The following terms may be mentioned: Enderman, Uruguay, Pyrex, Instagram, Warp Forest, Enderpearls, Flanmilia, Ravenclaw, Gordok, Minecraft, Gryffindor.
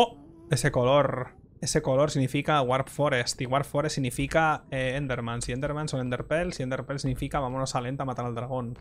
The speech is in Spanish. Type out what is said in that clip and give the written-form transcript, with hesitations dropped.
¡Oh! Ese color. Ese color significa Warp Forest. Y Warp Forest significa Enderman. Si Enderman son Enderpearls. Si Enderpearls significa vámonos a lenta a matar al dragón.